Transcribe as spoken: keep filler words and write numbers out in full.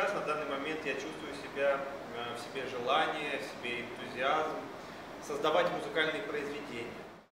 сейчас, на данный момент, я чувствую себя, в себе желание, в себе энтузиазм создавать музыкальные произведения.